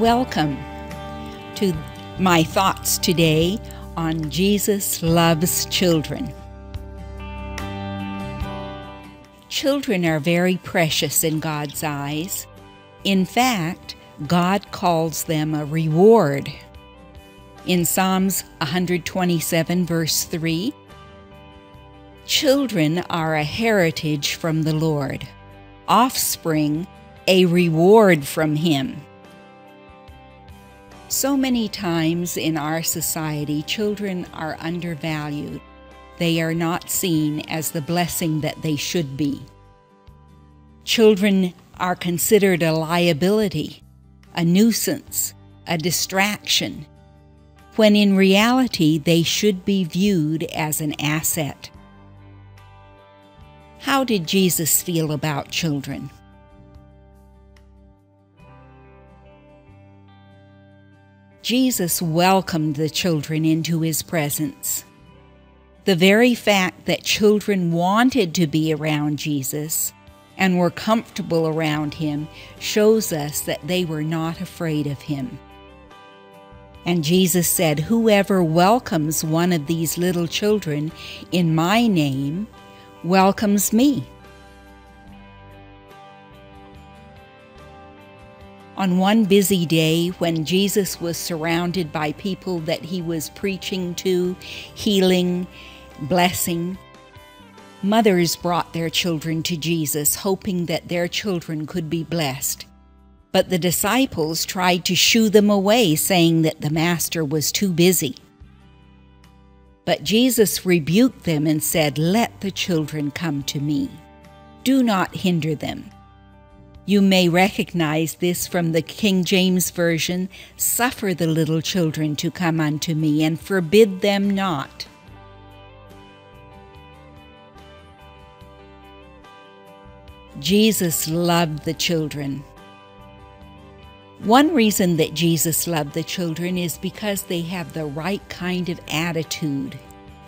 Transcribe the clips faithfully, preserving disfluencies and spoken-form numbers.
Welcome to my thoughts today on Jesus Loves Children. Children are very precious in God's eyes. In fact, God calls them a reward. In Psalms one twenty-seven verse three, children are a heritage from the Lord, offspring a reward from Him. So many times in our society, children are undervalued. They are not seen as the blessing that they should be. Children are considered a liability, a nuisance, a distraction, when in reality they should be viewed as an asset. How did Jesus feel about children? Jesus welcomed the children into His presence. The very fact that children wanted to be around Jesus and were comfortable around Him shows us that they were not afraid of Him. And Jesus said, "Whoever welcomes one of these little children in my name welcomes me." On one busy day, when Jesus was surrounded by people that He was preaching to, healing, blessing, mothers brought their children to Jesus, hoping that their children could be blessed. But the disciples tried to shoo them away, saying that the Master was too busy. But Jesus rebuked them and said, "Let the children come to me. Do not hinder them." You may recognize this from the King James Version, "Suffer the little children to come unto me, and forbid them not." Jesus loved the children. One reason that Jesus loved the children is because they have the right kind of attitude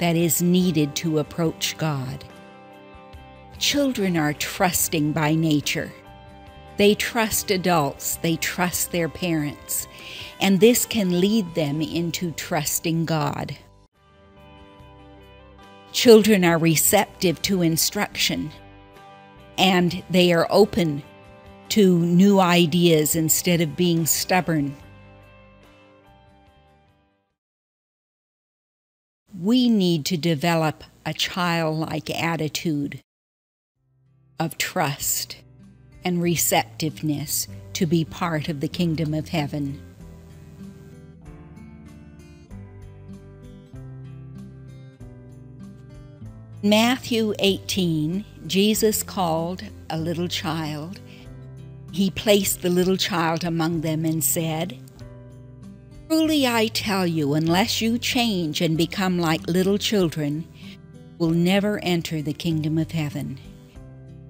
that is needed to approach God. Children are trusting by nature. They trust adults, they trust their parents, and this can lead them into trusting God. Children are receptive to instruction, and they are open to new ideas instead of being stubborn. We need to develop a childlike attitude of trust and receptiveness to be part of the kingdom of heaven. In Matthew eighteen, Jesus called a little child. He placed the little child among them and said, "Truly I tell you, unless you change and become like little children, you will never enter the kingdom of heaven.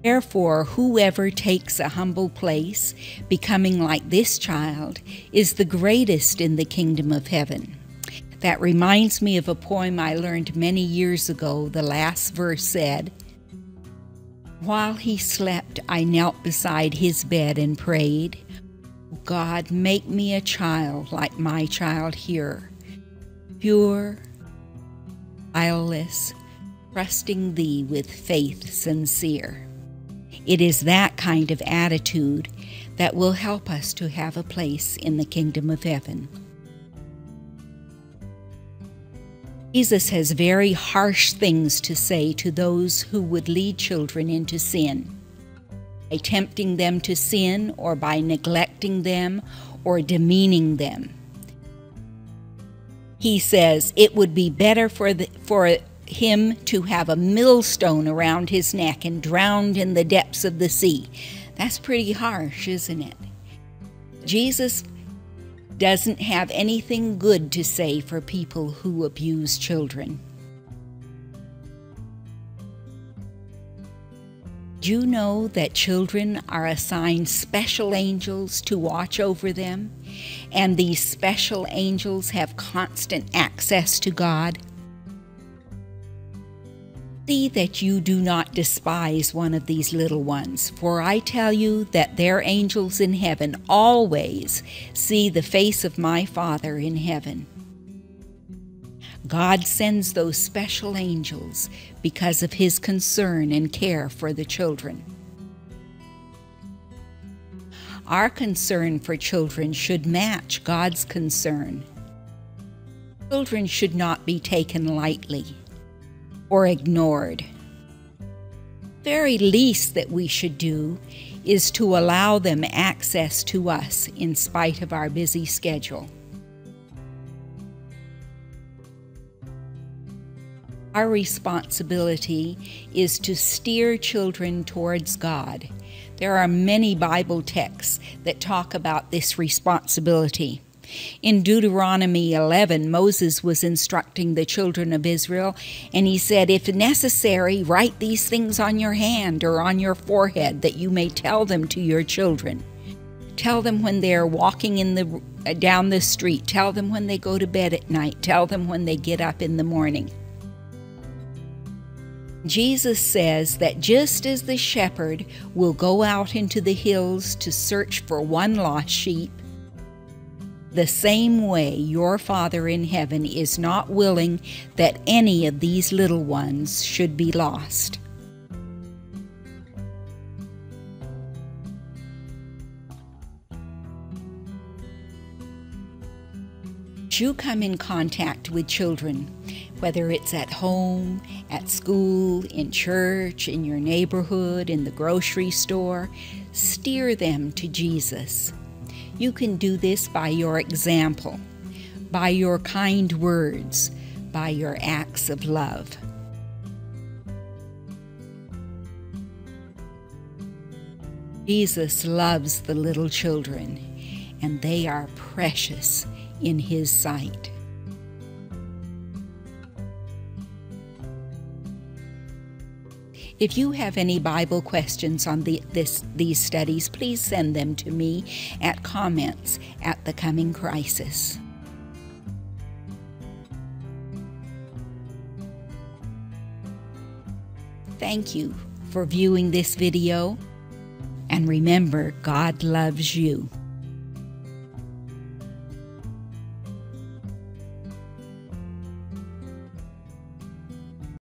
Therefore, whoever takes a humble place, becoming like this child, is the greatest in the kingdom of heaven." That reminds me of a poem I learned many years ago. The last verse said, "While he slept, I knelt beside his bed and prayed, God, make me a child like my child here, pure, childless, trusting thee with faith sincere." It is that kind of attitude that will help us to have a place in the kingdom of heaven. Jesus has very harsh things to say to those who would lead children into sin, by tempting them to sin, or by neglecting them, or demeaning them. He says it would be better for the, for him to have a millstone around his neck and drowned in the depths of the sea. That's pretty harsh, isn't it? Jesus doesn't have anything good to say for people who abuse children. Do you know that children are assigned special angels to watch over them? And these special angels have constant access to God. thee that you do not despise one of these little ones, for I tell you that their angels in heaven always see the face of my Father in heaven." God sends those special angels because of his concern and care for the children. Our concern for children should match God's concern. Children should not be taken lightly or ignored. The very least that we should do is to allow them access to us in spite of our busy schedule. Our responsibility is to steer children towards God. There are many Bible texts that talk about this responsibility. In Deuteronomy eleven, Moses was instructing the children of Israel, and he said, "If necessary, write these things on your hand or on your forehead, that you may tell them to your children. Tell them when they are walking in the, uh, down the street. Tell them when they go to bed at night. Tell them when they get up in the morning." Jesus says that just as the shepherd will go out into the hills to search for one lost sheep, the same way your Father in heaven is not willing that any of these little ones should be lost. You come in contact with children, whether it's at home, at school, in church, in your neighborhood, in the grocery store, steer them to Jesus. You can do this by your example, by your kind words, by your acts of love. Jesus loves the little children, and they are precious in his sight. If you have any Bible questions on the, this, these studies, please send them to me at comments at The Coming Crisis. Thank you for viewing this video, and remember, God loves you.